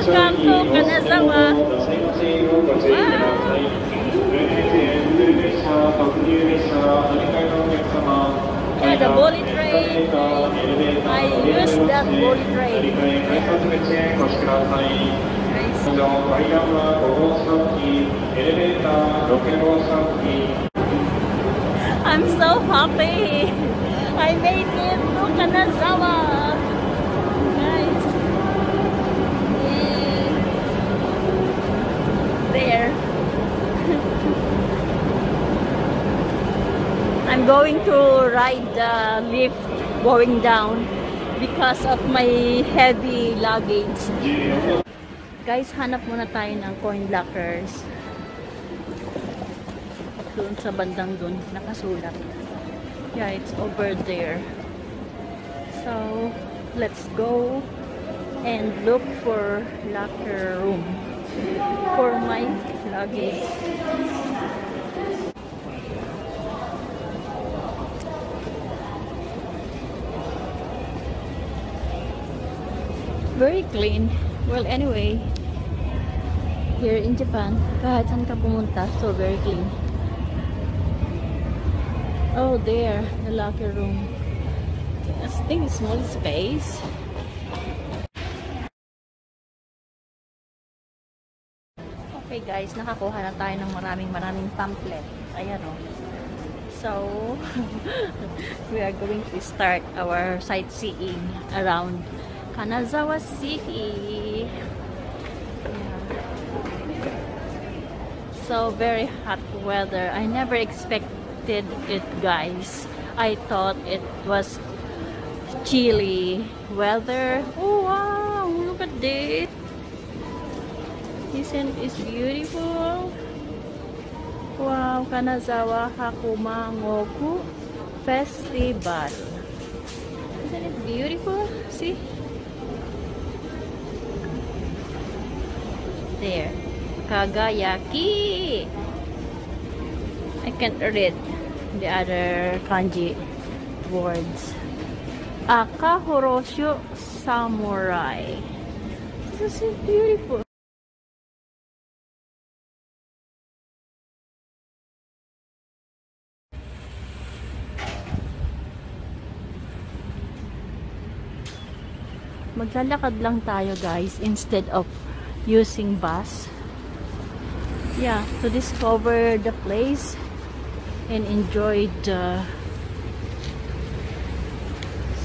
Welcome to Kanazawa! Wow. Yeah, the bullet train. I use that bullet train. Nice. I'm so happy! I made it to Kanazawa! I'm going to ride the lift going down because of my heavy luggage. Guys, hanap muna tayo ng coin lockers. Doon sa bandang doon, nakasulat. Yeah, it's over there. So, let's go and look for locker room for my luggage. Very clean. Well, anyway, here in Japan, kahit saan ka pumunta, so very clean. Oh, there, the locker room. I think it's small space. Okay guys, nakakuha na tayo ng maraming pamphlet. Ayan o. So, we are going to start our sightseeing around Kanazawa City. Yeah. So very hot weather. I never expected it, guys. I thought it was chilly weather. Oh wow! Look at this. This end is beautiful. Wow! Kanazawa Hyakumangoku Festival. Isn't it beautiful? See. There, Kagayaki. I can't read the other kanji words. Akahoroshu samurai. This is beautiful. Maglalakad lang tayo, guys, instead of using bus, yeah, to discover the place and enjoy the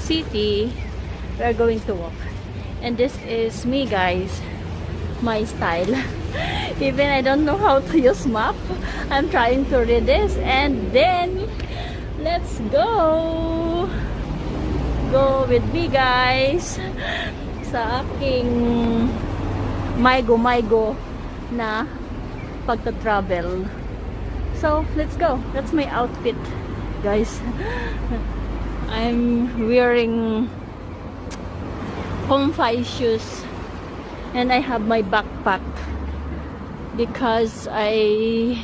city. We are going to walk, and this is me, guys, my style. Even I don't know how to use map, I'm trying to read this, and then let's go with me, guys, sa aking maigo-maigo na pagta-travel. So, let's go. That's my outfit, guys. I'm wearing comfy shoes and I have my backpack because I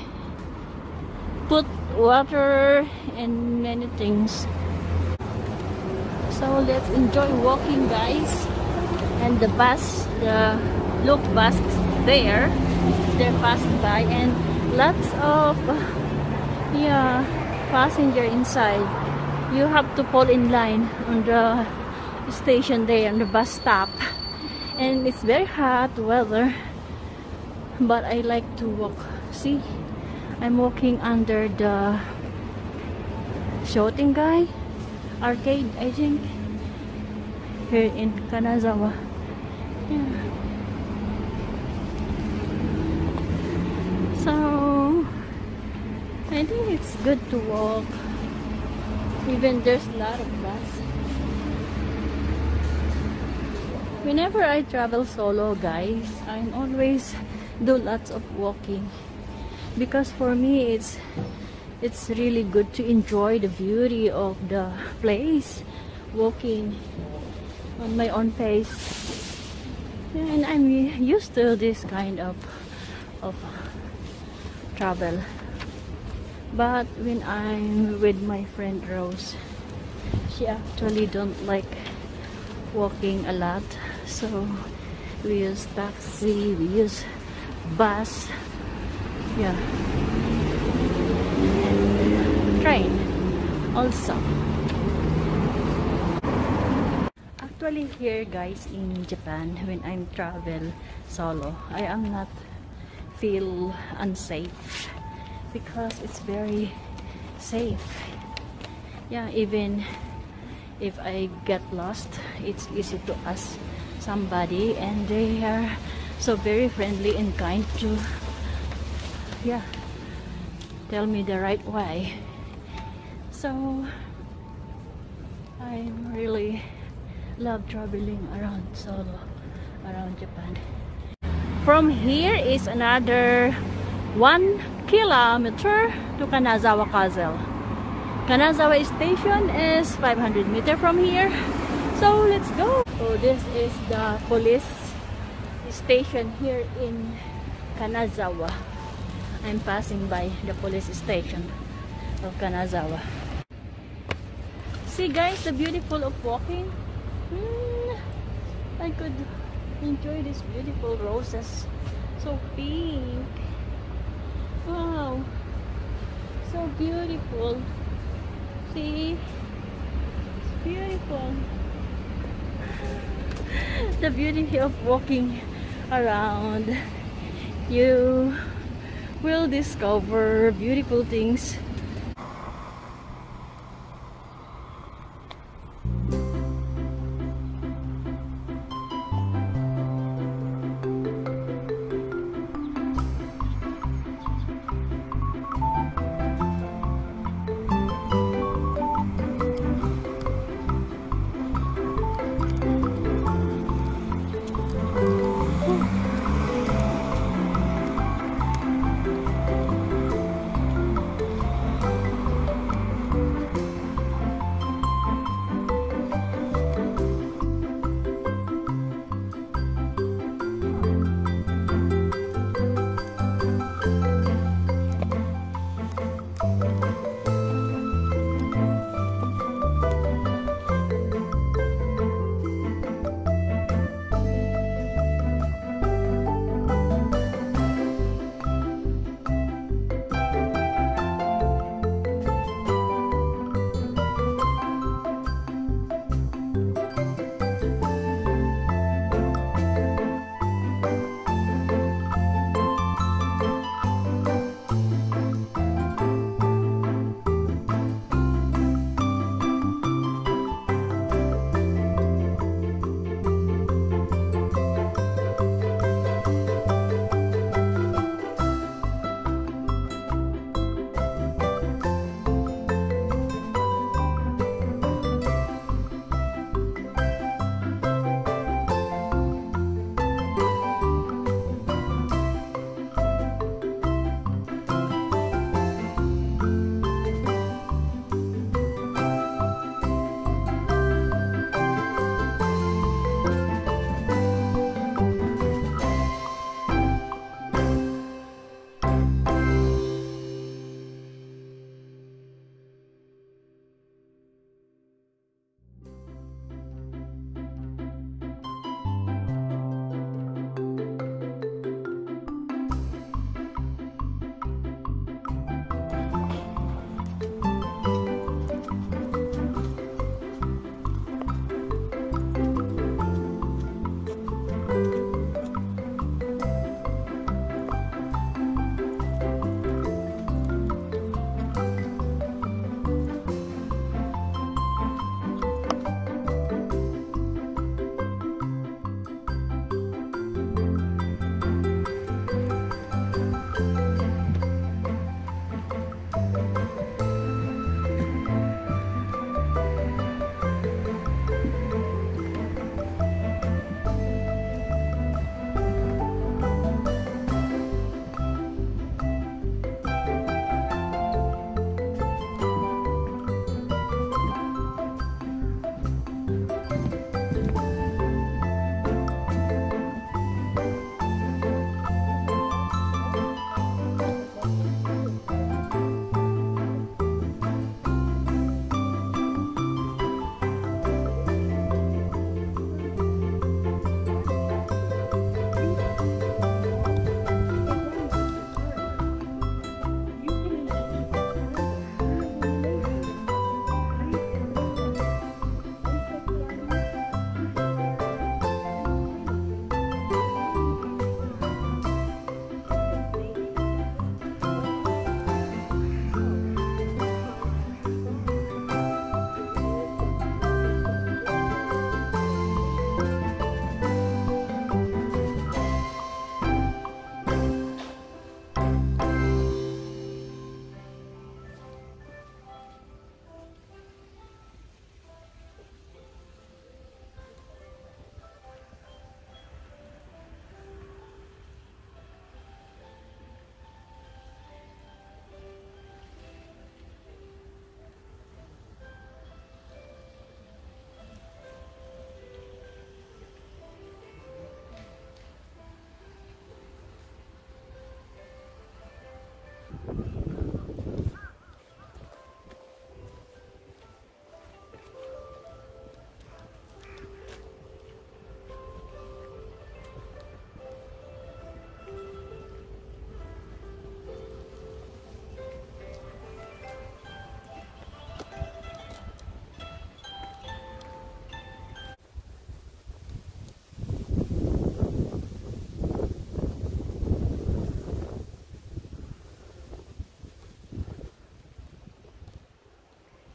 put water and many things. So, let's enjoy walking, guys. And the bus, the look bus there, they passed by, and lots of yeah passenger inside. You have to fall in line on the station there, on the bus stop, and it's very hot weather, but I like to walk. See, I'm walking under the Shotengai arcade, I think, here in Kanazawa. Yeah. So, I think it's good to walk. Even there's a lot of bus. Whenever I travel solo, guys, I always do lots of walking. Because for me, it's really good to enjoy the beauty of the place. Walking on my own pace. And I'm used to this kind of travel, but when I'm with my friend Rose, she actually don't like walking a lot, so we use taxi, we use bus, yeah, and train also. Actually here guys in Japan, when I'm travel solo, I am not feel unsafe because it's very safe. Yeah, even if I get lost, it's easy to ask somebody, and they are so very friendly and kind to, yeah, tell me the right way. So I really love traveling around solo around Japan. From here is another 1 kilometer to Kanazawa Castle. Kanazawa station is 500 meters from here, so let's go. So this is the police station here in Kanazawa. I'm passing by the police station of Kanazawa. See guys, the beautiful of walking. I could enjoy these beautiful roses, so pink. Wow, so beautiful. See, it's beautiful. The beauty of walking around, you will discover beautiful things.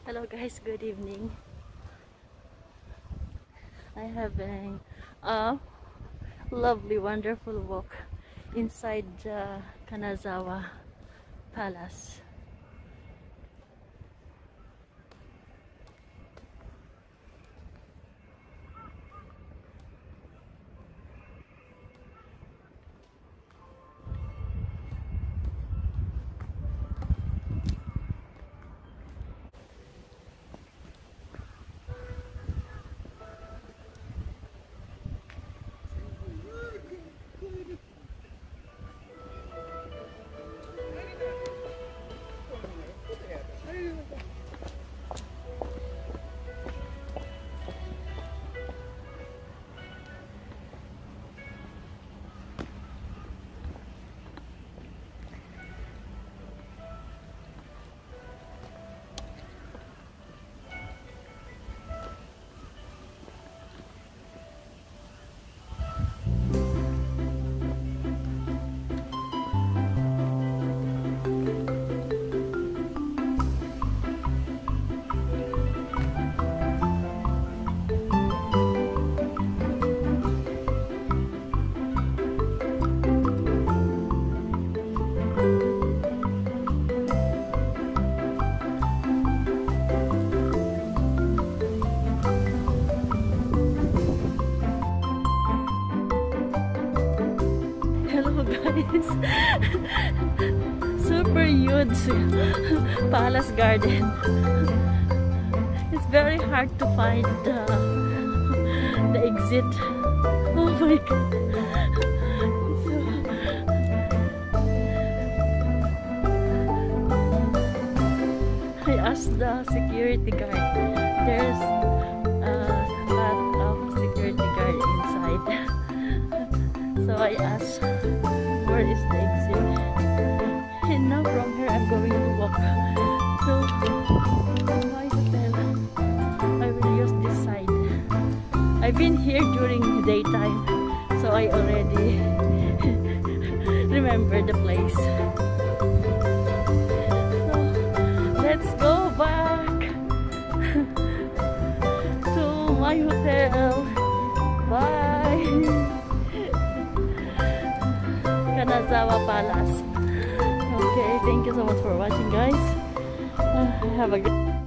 Hello guys, good evening. I have a lovely, wonderful walk inside the Kanazawa Palace. Super huge palace garden. It's very hard to find the exit. Oh my god, I asked the security guard. There's a lot of security guard inside, so I asked, where is the exit? And now from here I'm going to walk to my hotel. I will use this side. I've been here during daytime, so I already remember the place. So let's go back to my hotel. Bye! Kanazawa Palace. Okay, thank you so much for watching, guys. Have a good